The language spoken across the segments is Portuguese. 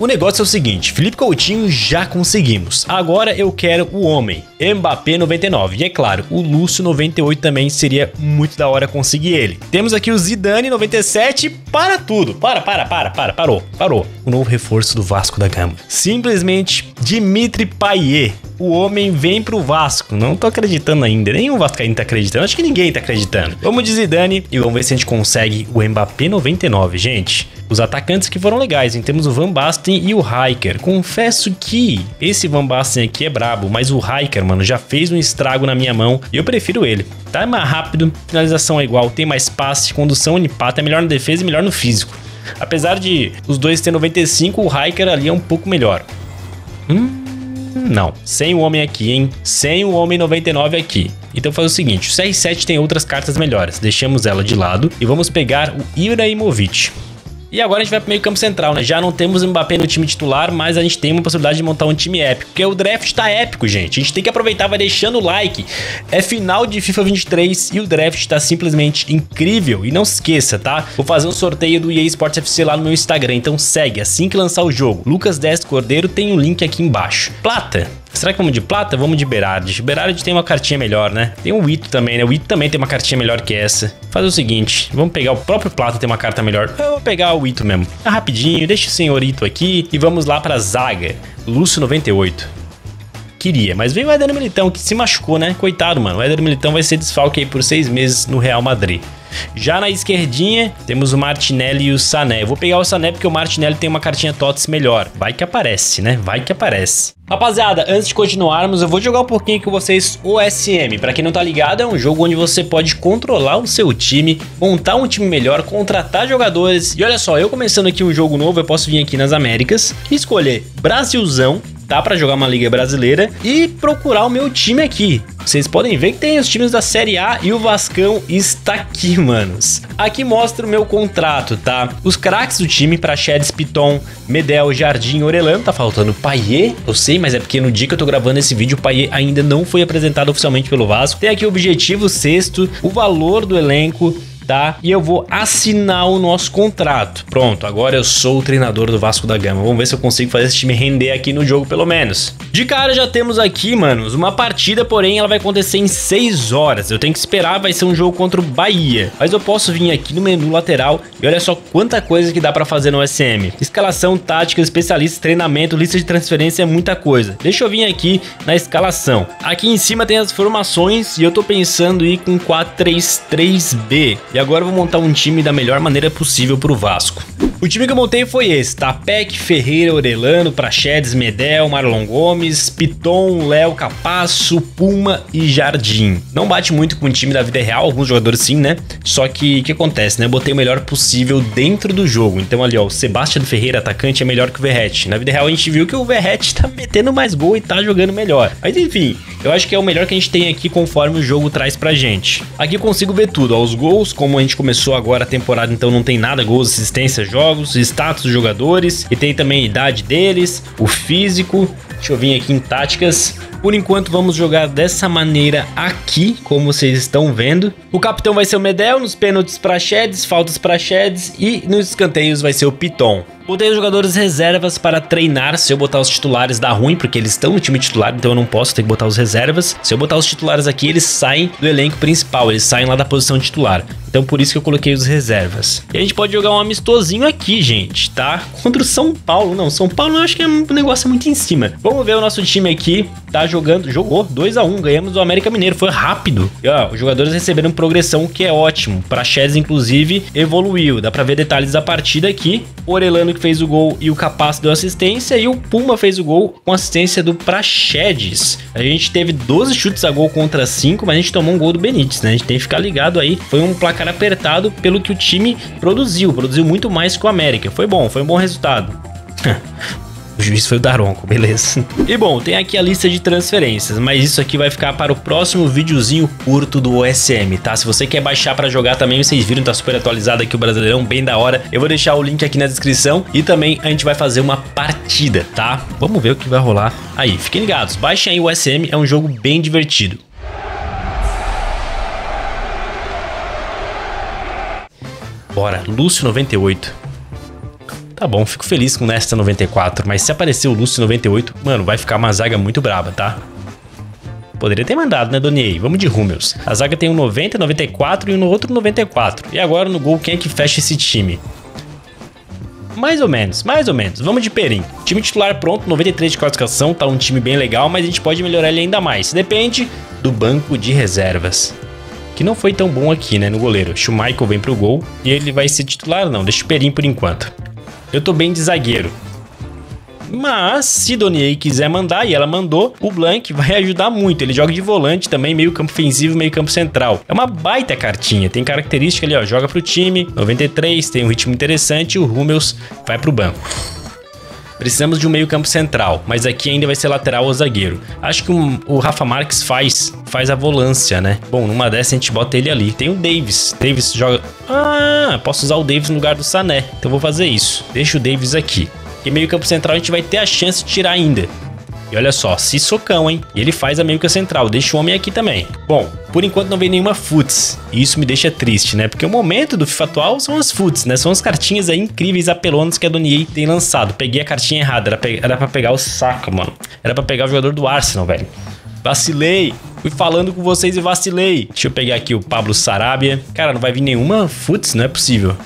O negócio é o seguinte, Felipe Coutinho já conseguimos. Agora eu quero o homem, Mbappé 99. E é claro, o Lúcio 98 também seria muito da hora conseguir ele. Temos aqui o Zidane 97 para tudo. Parou. O novo reforço do Vasco da Gama. Simplesmente Dimitri Payet. O homem vem pro Vasco. Não tô acreditando ainda. Nenhum vascaíno tá acreditando. Acho que ninguém tá acreditando. Vamos de Zidane e vamos ver se a gente consegue o Mbappé 99, gente. Os atacantes que foram legais, hein? Temos o Van Basten e o Hiker. Confesso que esse Van Basten aqui é brabo, mas o Hiker, mano, já fez um estrago na minha mão e eu prefiro ele. Tá mais rápido, finalização é igual, tem mais passe, condução e empate, é melhor na defesa e melhor no físico. Apesar de os dois ter 95, o Hiker ali é um pouco melhor. Não, sem o homem aqui, hein? Sem o homem 99 aqui. Então faz o seguinte, o CR7 tem outras cartas melhores. Deixamos ela de lado e vamos pegar o Ibrahimovic. E agora a gente vai pro meio campo central, né? Já não temos o Mbappé no time titular, mas a gente tem uma possibilidade de montar um time épico. Porque o draft tá épico, gente. A gente tem que aproveitar, vai deixando o like. É final de FIFA 23 e o draft tá simplesmente incrível. E não se esqueça, tá? Vou fazer um sorteio do EA Sports FC lá no meu Instagram, então segue assim que lançar o jogo. Lucas 10 Cordeiro tem um link aqui embaixo. Plata. Será que vamos de Plata? Vamos de Berardi. Berardi tem uma cartinha melhor, né? Tem o Ito também, né? O Ito também tem uma cartinha melhor que essa. Faz o seguinte, vamos pegar o próprio Plata, tem uma carta melhor. Eu vou pegar o Ito mesmo. Tá rapidinho, deixa o senhor Ito aqui e vamos lá pra zaga. Lúcio 98. Queria, mas veio o Éder Militão, que se machucou, né? Coitado, mano. O Éder Militão vai ser desfalque aí por 6 meses no Real Madrid. Já na esquerdinha, temos o Martinelli e o Sané. Eu vou pegar o Sané porque o Martinelli tem uma cartinha TOTS melhor. Vai que aparece, né? Vai que aparece. Rapaziada, antes de continuarmos, eu vou jogar um pouquinho com vocês OSM. Pra quem não tá ligado, é um jogo onde você pode controlar o seu time, montar um time melhor, contratar jogadores. E olha só, eu começando aqui um jogo novo, eu posso vir aqui nas Américas e escolher Brasilzão. Tá, pra jogar uma liga brasileira e procurar o meu time aqui. Vocês podem ver que tem os times da Série A e o Vascão está aqui, manos. Aqui mostra o meu contrato, tá? Os craques do time, Praxedes, Piton, Medel, Jardim, Orelano. Tá faltando Payet, eu sei, mas é porque no dia que eu tô gravando esse vídeo, o Payet ainda não foi apresentado oficialmente pelo Vasco. Tem aqui o objetivo sexto, o valor do elenco, tá? E eu vou assinar o nosso contrato. Pronto, agora eu sou o treinador do Vasco da Gama. Vamos ver se eu consigo fazer esse time render aqui no jogo, pelo menos. De cara já temos aqui, manos, uma partida, porém ela vai acontecer em 6 horas. Eu tenho que esperar, vai ser um jogo contra o Bahia. Mas eu posso vir aqui no menu lateral e olha só quanta coisa que dá pra fazer no SM. Escalação, tática, especialista, treinamento, lista de transferência, é muita coisa. Deixa eu vir aqui na escalação. Aqui em cima tem as formações e eu tô pensando em ir com 4-3-3-B. E agora eu vou montar um time da melhor maneira possível pro Vasco. O time que eu montei foi esse, tá? Peck, Ferreira, Orelano, Praxedes, Medel, Marlon Gomes, Piton, Léo, Capasso, Puma e Jardim. Não bate muito com o time da vida real, alguns jogadores sim, né? Só que o que acontece, né? Eu botei o melhor possível dentro do jogo. Então ali, ó, o Sebastião Ferreira, atacante, é melhor que o Verrete. Na vida real a gente viu que o Verrete tá metendo mais gol e tá jogando melhor. Mas enfim, eu acho que é o melhor que a gente tem aqui conforme o jogo traz pra gente. Aqui eu consigo ver tudo, ó, os gols, como a gente começou agora a temporada, então não tem nada, gols, assistência, jogos, status dos jogadores, e tem também a idade deles, o físico. Deixa eu vir aqui em táticas. Por enquanto vamos jogar dessa maneira aqui, como vocês estão vendo. O capitão vai ser o Medel, nos pênaltis Praxedes, faltas Praxedes e nos escanteios vai ser o Piton. Botei os jogadores reservas para treinar. Se eu botar os titulares dá ruim, porque eles estão no time titular, então eu não posso, ter que botar os reservas. Se eu botar os titulares aqui, eles saem do elenco principal, eles saem lá da posição titular. Então por isso que eu coloquei os reservas. E a gente pode jogar um amistosinho aqui, gente, tá? Contra o São Paulo, não, São Paulo eu acho que é um negócio muito em cima. Vamos ver o nosso time aqui, tá jogando, jogou 2-1, ganhamos do América Mineiro, foi rápido. E ó, os jogadores receberam progressão, que é ótimo. Praxedes, inclusive, evoluiu, dá pra ver detalhes da partida aqui. Orelano que fez o gol e o Capasso deu assistência e o Puma fez o gol com assistência do Praxedes. A gente teve 12 chutes a gol contra 5, mas a gente tomou um gol do Benítez, né? A gente tem que ficar ligado aí. Foi um placar apertado pelo que o time produziu muito mais que o América. Foi bom, foi um bom resultado. O juiz foi o Daronco, beleza. E bom, tem aqui a lista de transferências, mas isso aqui vai ficar para o próximo videozinho curto do OSM, tá? Se você quer baixar para jogar também, vocês viram, tá super atualizado aqui o Brasileirão, bem da hora. Eu vou deixar o link aqui na descrição e também a gente vai fazer uma partida, tá? Vamos ver o que vai rolar aí. Fiquem ligados, baixem aí o OSM, é um jogo bem divertido. Bora, Lúcio 98. Tá bom, fico feliz com esta 94, mas se aparecer o Lúcio 98, mano, vai ficar uma zaga muito braba, tá? Poderia ter mandado, né, Donier? Vamos de Hummels. A zaga tem um 90, 94 e um outro 94. E agora no gol, quem é que fecha esse time? Mais ou menos, mais ou menos. Vamos de Perim. Time titular pronto, 93 de classificação, tá um time bem legal, mas a gente pode melhorar ele ainda mais. Depende do banco de reservas. Que não foi tão bom aqui, né, no goleiro. Schumacher vem pro gol e ele vai ser titular? Não, deixa o Perim por enquanto. Eu tô bem de zagueiro. Mas, se Donier quiser mandar, e ela mandou, o Blank vai ajudar muito. Ele joga de volante também, meio campo ofensivo, meio campo central. É uma baita cartinha, tem característica ali, ó, joga pro time, 93, tem um ritmo interessante, o Hummels vai pro banco. Precisamos de um meio campo central, mas aqui ainda vai ser lateral ou zagueiro. Acho que o Rafa Marques faz a volância, né? Bom, numa dessa a gente bota ele ali. Tem o Davis. Davis joga... Ah, posso usar o Davis no lugar do Sané. Então vou fazer isso. Deixa o Davis aqui. E meio campo central a gente vai ter a chance de tirar ainda. E olha só, se socão, hein? E ele faz a meio campo central, deixa o homem aqui também. Bom, por enquanto não vem nenhuma futs. E isso me deixa triste, né? Porque o momento do FIFA atual são as futs, né? São as cartinhas aí incríveis, apelonas que a Donier tem lançado. Peguei a cartinha errada, era pra pegar o saco, mano. Era pra pegar o jogador do Arsenal, velho. Vacilei! Fui falando com vocês e vacilei. Deixa eu pegar aqui o Pablo Sarabia. Cara, não vai vir nenhuma futs, não é possível.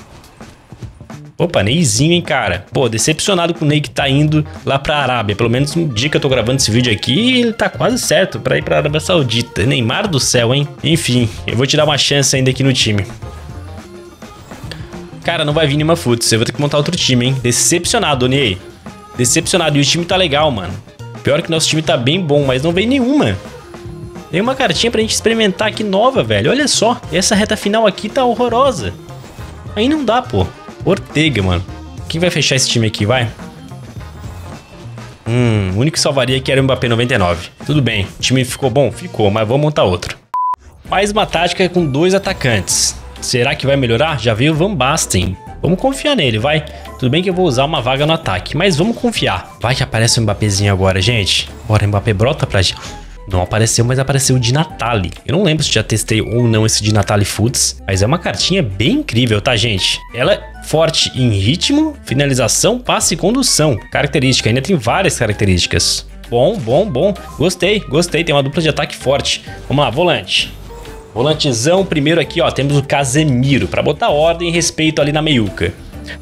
Opa, Neizinho, hein, cara? Pô, decepcionado com o Ney que tá indo lá pra Arábia. Pelo menos um dia que eu tô gravando esse vídeo aqui, ele tá quase certo pra ir pra Arábia Saudita. Neymar do céu, hein? Enfim, eu vou te dar uma chance ainda aqui no time. Cara, não vai vir nenhuma futs. Eu vou ter que montar outro time, hein? Decepcionado, Ney. Decepcionado. E o time tá legal, mano. Pior que nosso time tá bem bom, mas não vem nenhuma. Tem uma cartinha pra gente experimentar aqui nova, velho. Olha só. Essa reta final aqui tá horrorosa. Aí não dá, pô. Ortega, mano. Quem vai fechar esse time aqui, vai? O único que salvaria aqui era o Mbappé 99. Tudo bem, o time ficou bom? Ficou, mas vou montar outro. Mais uma tática com dois atacantes. Será que vai melhorar? Já veio o Van Basten. Vamos confiar nele, vai. Tudo bem que eu vou usar uma vaga no ataque, mas vamos confiar. Vai que aparece o Mbappézinho agora, gente. Bora, Mbappé, brota pra gente. Não apareceu, mas apareceu o de Natalie. Eu não lembro se já testei ou não esse de Natalie Foods, mas é uma cartinha bem incrível, tá, gente? Ela é forte em ritmo, finalização, passe e condução. Característica, ainda tem várias características. Bom, bom, bom. Gostei, gostei. Tem uma dupla de ataque forte. Vamos lá, volante. Volantezão, primeiro aqui, ó, temos o Casemiro, pra botar ordem e respeito ali na meiuca.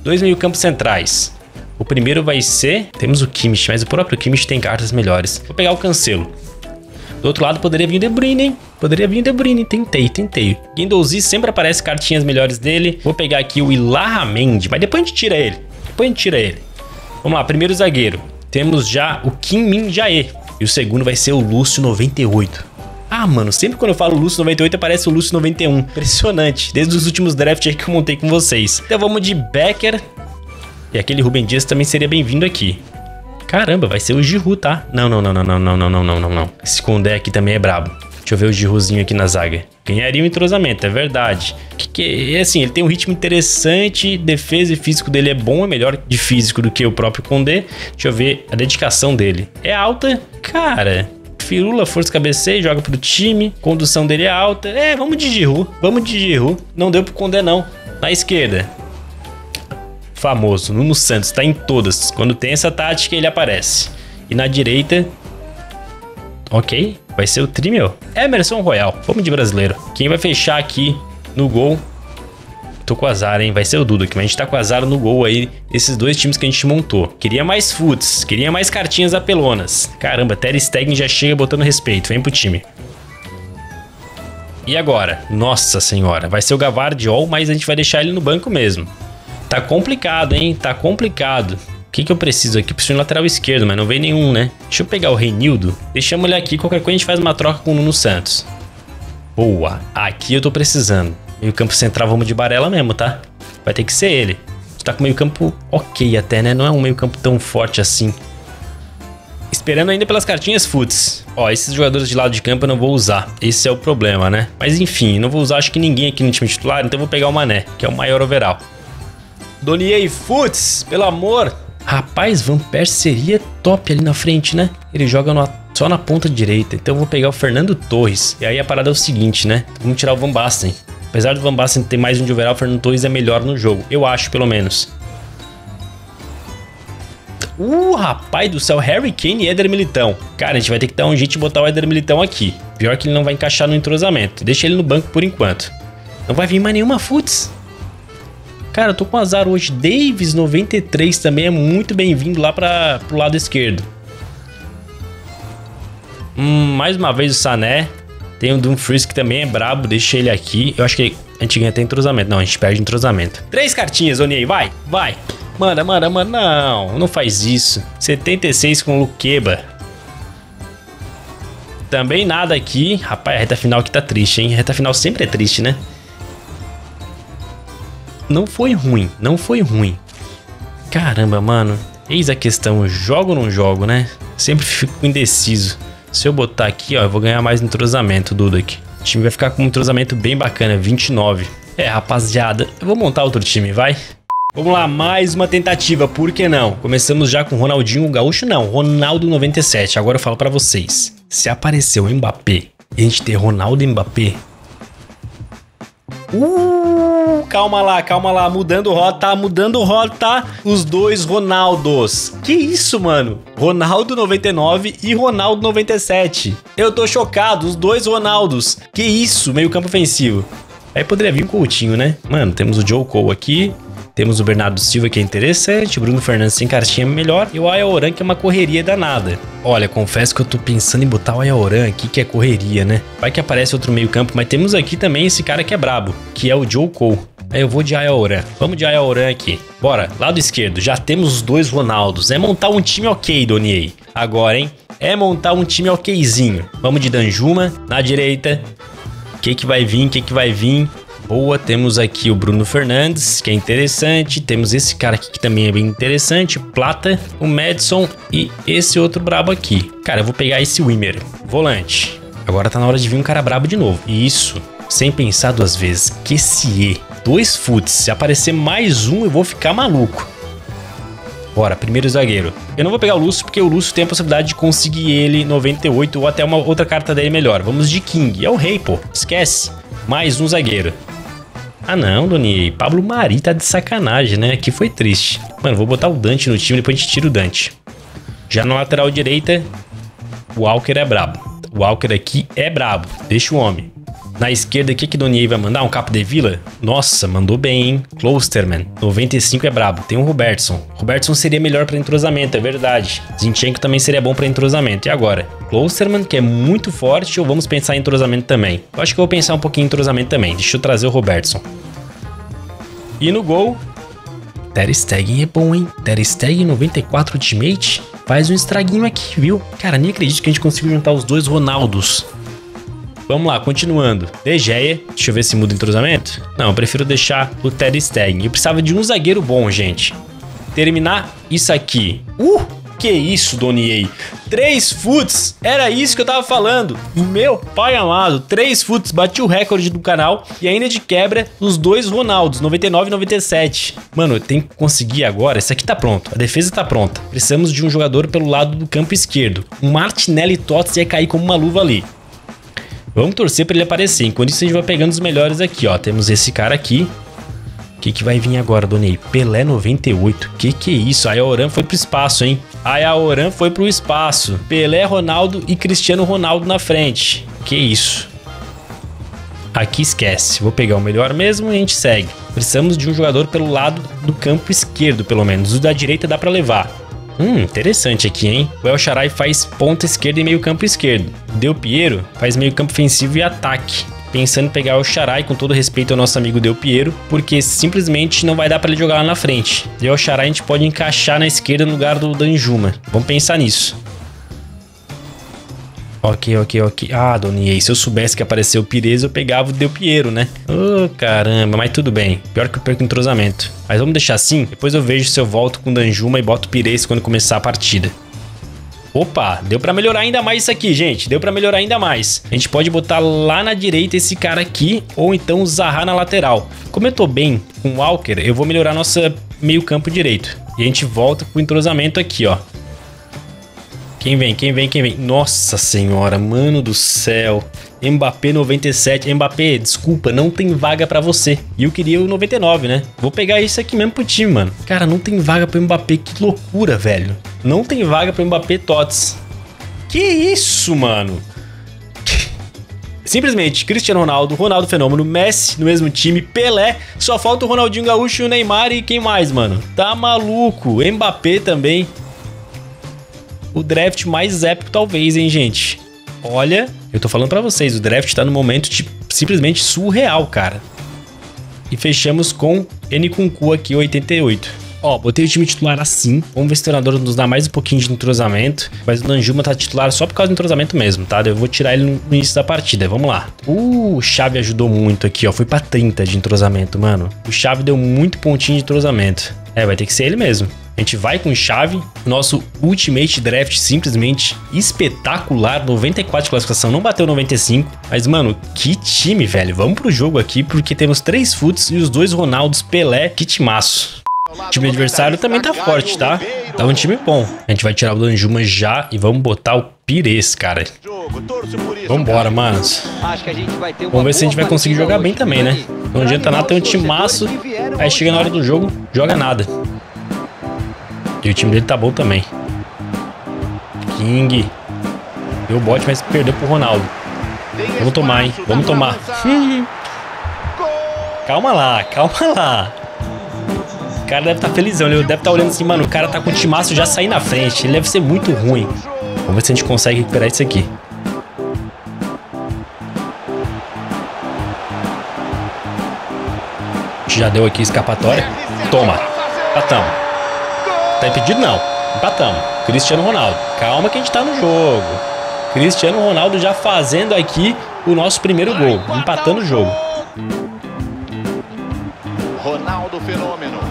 Dois meio-campos centrais. O primeiro vai ser... Temos o Kimmich, mas o próprio Kimmich tem cartas melhores. Vou pegar o Cancelo. Do outro lado poderia vir o De Bruyne, hein? Poderia vir o De Bruyne, tentei. Guendouzi sempre aparece cartinhas melhores dele. Vou pegar aqui o Ilharamendi, mas depois a gente tira ele. Vamos lá, primeiro zagueiro. Temos já o Kim Jae. E o segundo vai ser o Lúcio 98. Ah, mano, sempre quando eu falo Lúcio 98 aparece o Lúcio 91. Impressionante, desde os últimos drafts aí que eu montei com vocês. Então vamos de Becker. E aquele Rubem Dias também seria bem-vindo aqui. Caramba, vai ser o Giroud, tá? Não. Esse Condé aqui também é brabo. Deixa eu ver o Giroudzinho aqui na zaga. Ganharia um entrosamento, é verdade. Que assim, ele tem um ritmo interessante, defesa e físico dele é bom, é melhor de físico do que o próprio Condé. Deixa eu ver a dedicação dele. É alta, cara. Firula, força cabeceia, joga pro time. Condução dele é alta. É, vamos de Giroud, Não deu pro Condé, não. Na esquerda. Famoso, Nuno Santos, tá em todas. Quando tem essa tática, ele aparece. E na direita... Ok, vai ser o tri, meu. Emerson Royal, vamos de brasileiro. Quem vai fechar aqui no gol? Tô com azar, hein? Vai ser o Duda aqui, mas a gente tá com azar no gol aí. Esses dois times que a gente montou. Queria mais futs, queria mais cartinhas apelonas. Caramba, Ter Stegen já chega botando respeito, vem pro time. E agora? Nossa senhora, vai ser o Gavardiol, mas a gente vai deixar ele no banco mesmo. Tá complicado, hein? Tá complicado. O que eu preciso aqui? Preciso de um lateral esquerdo, mas não vem nenhum, né? Deixa eu pegar o Renildo. Deixamos ele aqui. Qualquer coisa a gente faz uma troca com o Nuno Santos. Boa. Aqui eu tô precisando. Meio campo central, vamos de Barella mesmo, tá? Vai ter que ser ele. A gente tá com meio campo ok até, né? Não é um meio campo tão forte assim. Esperando ainda pelas cartinhas futs. Ó, esses jogadores de lado de campo eu não vou usar. Esse é o problema, né? Mas enfim, não vou usar acho que ninguém aqui no time titular. Então eu vou pegar o Mané, que é o maior overall. Donier Futs, pelo amor. Rapaz, Van Persie seria top ali na frente, né? Ele joga só na ponta direita. Então eu vou pegar o Fernando Torres. E aí a parada é o seguinte, né? Vamos tirar o Van Basten. Apesar do Van Basten ter mais um de overall, o Fernando Torres é melhor no jogo. Eu acho, pelo menos. Rapaz do céu, Harry Kane e Éder Militão. Cara, a gente vai ter que dar um jeito de botar o Éder Militão aqui. Pior que ele não vai encaixar no entrosamento. Deixa ele no banco por enquanto. Não vai vir mais nenhuma futs. Cara, eu tô com azar hoje. Davis 93 também é muito bem-vindo lá pro lado esquerdo. Mais uma vez o Sané. Tem o Dumfries que também é brabo. Deixa ele aqui. Eu acho que a gente ganha até entrosamento. Não, a gente perde entrosamento. 3 cartinhas, Oniei. Vai, vai. Manda, manda, manda. Não, não faz isso. 76 com o Luqueba. Também nada aqui. Rapaz, a reta final aqui tá triste, hein? A reta final sempre é triste, né? Não foi ruim, não foi ruim. Caramba, mano. Eis a questão, jogo ou não jogo, né? Sempre fico indeciso. Se eu botar aqui, ó, eu vou ganhar mais entrosamento, Duda, aqui. O time vai ficar com um entrosamento bem bacana, 29. É, rapaziada, eu vou montar outro time, vai? Vamos lá, mais uma tentativa, por que não? Começamos já com Ronaldinho Gaúcho, não, Ronaldo 97. Agora eu falo pra vocês, se apareceu o Mbappé e a gente ter Ronaldo e Mbappé... calma lá, mudando rota, os dois Ronaldos. Que isso, mano? Ronaldo 99 e Ronaldo 97. Eu tô chocado, os dois Ronaldos. Que isso, meio campo ofensivo. Aí poderia vir um Coutinho, né? Mano, temos o Joe Cole aqui, temos o Bernardo Silva, que é interessante, Bruno Fernandes sem cartinha é melhor, e o Ayaoran, que é uma correria danada. Olha, confesso que eu tô pensando em botar o Ayaoran aqui, que é correria, né? Vai que aparece outro meio campo, mas temos aqui também esse cara que é brabo, que é o Joe Cole. Aí eu vou de Ayaoran. Vamos de Ayaoran aqui. Bora, lado esquerdo. Já temos os dois Ronaldos. É montar um time ok, Doniei. Agora, hein? É montar um time okzinho. Vamos de Danjuma. Na direita. O que que vai vir? O que que vai vir? Boa, temos aqui o Bruno Fernandes, que é interessante. Temos esse cara aqui que também é bem interessante. Plata, o Madison e esse outro brabo aqui. Cara, eu vou pegar esse Wimmer. Volante. Agora tá na hora de vir um cara brabo de novo. Isso. Sem pensar duas vezes. Que se é. 2 futs, se aparecer mais um eu vou ficar maluco. Bora, primeiro zagueiro. Eu não vou pegar o Lúcio porque o Lúcio tem a possibilidade de conseguir ele 98 ou até uma outra carta dele melhor. Vamos de King, é o rei, pô, esquece. Mais um zagueiro. Ah não, Doni, Pablo Mari tá de sacanagem, né, aqui foi triste. Mano, vou botar o Dante no time, depois a gente tira o Dante. Já na lateral direita, o Walker é brabo. O Walker aqui é brabo, deixa o homem. Na esquerda, o que Doniei vai mandar? Um Capo de Vila? Nossa, mandou bem, hein? Klosterman, 95 é brabo. Tem um Robertson. Robertson seria melhor para entrosamento, é verdade. Zinchenko também seria bom para entrosamento. E agora? Klosterman, que é muito forte, ou vamos pensar em entrosamento também? Eu acho que eu vou pensar um pouquinho em entrosamento também. Deixa eu trazer o Robertson. E no gol... Ter Stegen é bom, hein? Ter Stegen 94 ultimate? Faz um estraguinho aqui, viu? Cara, nem acredito que a gente consiga juntar os dois Ronaldos. Vamos lá, continuando. De Gea, deixa eu ver se muda o entrosamento. Não, eu prefiro deixar o Ter Stegen. Eu precisava de um zagueiro bom, gente. Terminar isso aqui. Que isso, Doniei? 3 futs, era isso que eu tava falando. Meu pai amado, 3 futs, bati o recorde do canal e ainda de quebra os dois Ronaldos, 99 e 97. Mano, eu tenho que conseguir agora, isso aqui tá pronto, a defesa tá pronta. Precisamos de um jogador pelo lado do campo esquerdo. O Martinelli Tots ia cair como uma luva ali. Vamos torcer pra ele aparecer. Enquanto isso, a gente vai pegando os melhores aqui, ó. Temos esse cara aqui. O que vai vir agora, Doniei? Pelé 98. Que é isso? Ayaoran foi pro espaço, hein? Ayaoran foi pro espaço. Pelé, Ronaldo e Cristiano Ronaldo na frente. Que isso? Aqui esquece. Vou pegar o melhor mesmo e a gente segue. Precisamos de um jogador pelo lado do campo esquerdo, pelo menos. O da direita dá pra levar. Interessante aqui, hein? O El Shaarawy faz ponta esquerda e meio campo esquerdo. Del Piero faz meio campo ofensivo e ataque. Pensando em pegar o El Shaarawy, com todo respeito ao nosso amigo Del Piero, porque simplesmente não vai dar pra ele jogar lá na frente. E o El Shaarawy a gente pode encaixar na esquerda no lugar do Danjuma. Vamos pensar nisso. Ok. Ah, Doniei, se eu soubesse que apareceu o Pires, eu pegava o Del Piero, né? Caramba, mas tudo bem. Pior que eu perco o entrosamento. Mas vamos deixar assim? Depois eu vejo se eu volto com o Danjuma e boto o Pires quando começar a partida. Opa, deu pra melhorar ainda mais isso aqui, gente. Deu pra melhorar ainda mais. A gente pode botar lá na direita esse cara aqui, ou então o Zaha na lateral. Como eu tô bem com o Walker, eu vou melhorar nosso meio campo direito. E a gente volta com o entrosamento aqui, ó. Quem vem? Nossa senhora, mano do céu. Mbappé 97. Mbappé, desculpa, não tem vaga pra você. E eu queria o 99, né? Vou pegar isso aqui mesmo pro time, mano. Cara, não tem vaga pro Mbappé. Que loucura, velho. Não tem vaga pro Mbappé Tots. Que isso, mano? Simplesmente Cristiano Ronaldo, Ronaldo Fenômeno, Messi no mesmo time, Pelé, só falta o Ronaldinho Gaúcho, o Neymar e quem mais, mano? Tá maluco, Mbappé também. O draft mais épico talvez, hein, gente? Olha, eu tô falando pra vocês, o draft tá no momento de, simplesmente surreal, cara. E fechamos com Nkunku aqui, 88. Ó, botei o time titular assim. Vamos ver se o treinador nos dá mais um pouquinho de entrosamento. Mas o Danjuma tá titular só por causa do entrosamento mesmo, tá? Eu vou tirar ele no início da partida. Vamos lá. O Xavi ajudou muito aqui, ó. Foi pra 30 de entrosamento, mano. O Xavi deu muito pontinho de entrosamento. É, vai ter que ser ele mesmo. A gente vai com o Xavi. Nosso Ultimate Draft simplesmente espetacular. 94 de classificação. Não bateu 95. Mas, mano, que time, velho. Vamos pro jogo aqui porque temos 3 futs e os 2 Ronaldos, Pelé. Que timaço. O time adversário também tá forte, tá? Tá um time bom. A gente vai tirar o Danjuma já e vamos botar o Pires, cara. Vambora, manos. Vamos ver se a gente vai conseguir jogar bem também, né? Não adianta nada ter um timaço, aí chega na hora do jogo, joga nada. E o time dele tá bom também. King. Deu o bote, mas perdeu pro Ronaldo. Vamos tomar, hein? Vamos tomar. Calma lá, calma lá. O cara deve estar felizão, ele deve estar olhando assim, mano, o cara tá com o timaço já sair na frente, ele deve ser muito ruim. Vamos ver se a gente consegue recuperar isso aqui. Já deu aqui escapatória. Toma. Empatamos. Tá impedido não. Empatamos. Cristiano Ronaldo. Calma que a gente tá no jogo. Cristiano Ronaldo já fazendo aqui o nosso primeiro gol, empatando o jogo. Ronaldo Fenômeno.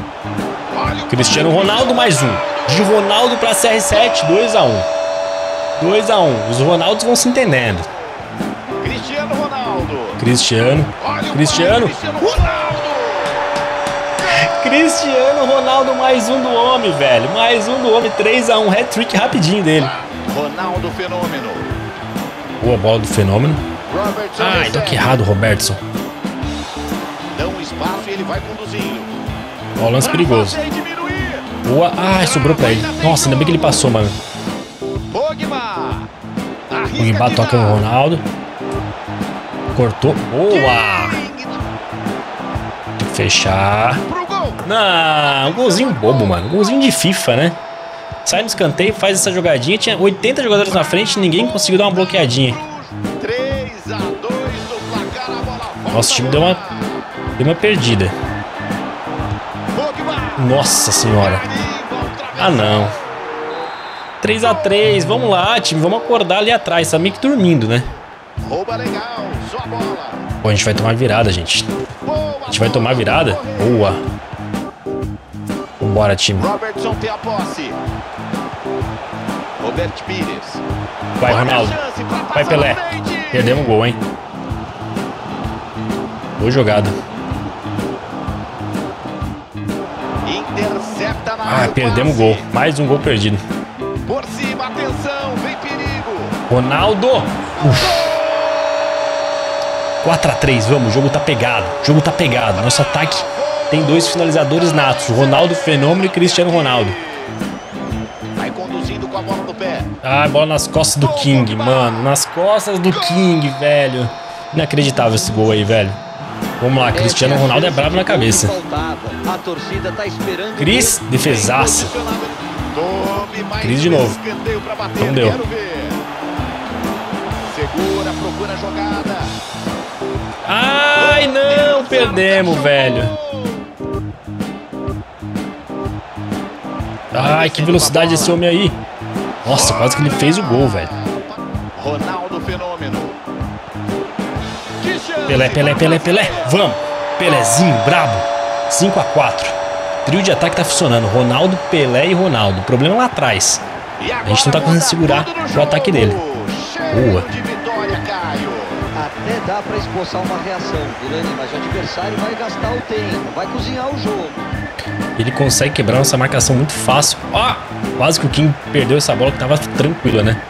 Cristiano Ronaldo mais um. De Ronaldo pra CR7, 2 a 1. 2 a 1. Os Ronaldos vão se entendendo. Cristiano Ronaldo. Cristiano Ronaldo mais um do homem, velho. Mais um do homem, 3 a 1. Hat-trick rapidinho dele. Ronaldo Fenômeno. Boa bola do Fenômeno. Ai, toque errado, Robertson. Dão espaço e ele vai conduzindo. Ó, lance perigoso. Boa. Ah, sobrou pra ele. Nossa, ainda bem que ele passou, mano. O embate toca no Ronaldo. Cortou. Boa. Fechar. Não, um golzinho bobo, mano. Um golzinho de FIFA, né? Sai no escanteio, faz essa jogadinha. Tinha 80 jogadores na frente, ninguém conseguiu dar uma bloqueadinha. Nosso time deu uma perdida. Nossa senhora. Ah, não. 3 a 3. Vamos lá, time. Vamos acordar ali atrás. Tá meio que dormindo, né? Pô, a gente vai tomar virada, gente. A gente vai tomar virada. Boa. Vambora, time. Vai, Ronaldo. Vai, Pelé. Perdemos o gol, hein? Boa jogada. Ah, perdemos o gol. Mais um gol perdido. Por cima, atenção, vem perigo. Ronaldo. 4 a 3, vamos. O jogo tá pegado. O jogo tá pegado. Nosso ataque tem 2 finalizadores natos. Ronaldo Fenômeno e Cristiano Ronaldo. Vai conduzindo com a bola no pé. Ah, bola nas costas do King, mano. Nas costas do King, velho. Inacreditável esse gol aí, velho. Vamos lá, Cristiano Ronaldo é brabo na cabeça. Cris, defesaça. Cris de novo. Não deu. Ai, não, perdemos, velho. Ai, que velocidade esse homem aí. Nossa, quase que ele fez o gol, velho. Ronaldo Fenômeno. Pelé, Pelé, Pelé, Pelé. Vamos. Pelézinho, brabo. 5 a 4. Trio de ataque tá funcionando. Ronaldo, Pelé e Ronaldo. O problema é lá atrás. A gente não tá conseguindo segurar o ataque dele. Boa. Até dá pra esboçar uma reação, Virani, mas o adversário vai gastar o tempo, vai cozinhar o jogo. Ele consegue quebrar nossa marcação muito fácil. Ó, quase que o Kim perdeu essa bola que tava tranquila, né?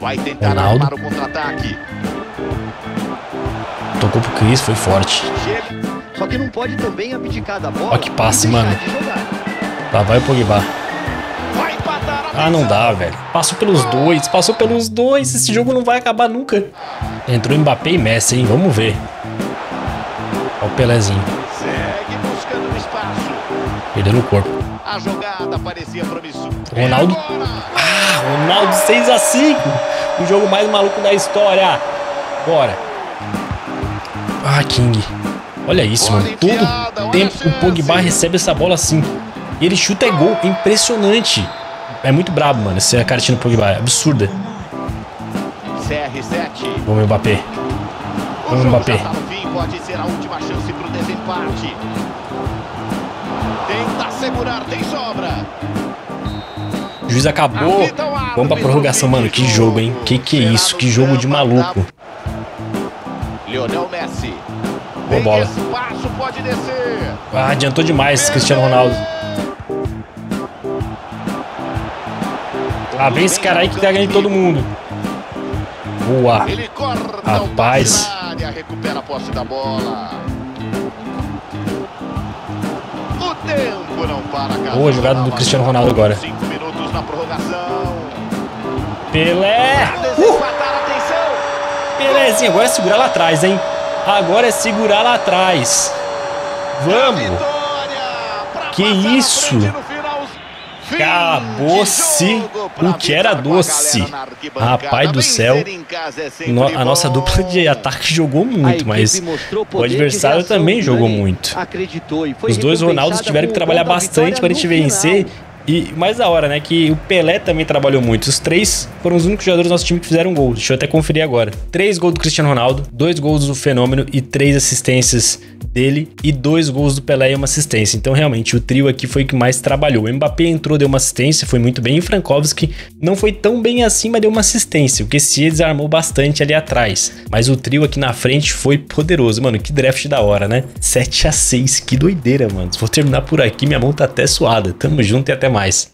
Vai tentar armar o contra-ataque. tocou pro Chris, foi forte. Só que não pode também abdicar da bola. Ó que passe, mano. Lá vai o Pogba. Ah, não dá, velho. Passou pelos dois, Esse jogo não vai acabar nunca. Entrou Mbappé e Messi, hein? Vamos ver. Ó o Pelezinho. Perdendo o corpo. A jogada parecia promissora. Ronaldo. Ah, Ronaldo 6-5. O jogo mais maluco da história. Bora. Ah, King. Olha isso, mano. Todo tempo o Pogba recebe essa bola assim. E ele chuta, é gol. Impressionante. É muito brabo, mano. Essa cartinha do Pogba é absurda. CR7. Vamos, Mbappé. Vamos, Mbappé. Pode ser a última chance pro desempate. Tenta segurar, tem sobra. O juiz acabou. Vamos pra prorrogação, mano. Que jogo, hein? Que é isso? Que jogo de maluco. Lionel Messi. Boa bola. Ah, adiantou demais, Cristiano Ronaldo. Ah, vem esse cara aí que tá ganhando todo mundo. Boa. Rapaz. Recupera a posse da bola. O tempo não para. Boa jogada do Cristiano Ronaldo agora. 5 minutos na prorrogação. Pelé. Pelézinho, agora é segurar lá atrás, hein? Agora é segurar lá atrás. Vamos. Que isso? Acabou-se o que era doce. Rapaz do céu, a nossa dupla de ataque jogou muito, mas o adversário também jogou muito. Os dois Ronaldos tiveram que trabalhar bastante para a gente vencer. E mais da hora, né, que o Pelé também trabalhou muito. Os três foram os únicos jogadores do nosso time que fizeram gol. Deixa eu até conferir agora. 3 gols do Cristiano Ronaldo, 2 gols do Fenômeno e 3 assistências dele. E 2 gols do Pelé e uma assistência. Então, realmente, o trio aqui foi o que mais trabalhou. O Mbappé entrou, deu uma assistência, foi muito bem. E o Frankowski não foi tão bem assim, mas deu uma assistência. O Kessié desarmou bastante ali atrás. Mas o trio aqui na frente foi poderoso. Mano, que draft da hora, né? 7-6, que doideira, mano. Vou terminar por aqui, minha mão tá até suada. Tamo junto e até mais.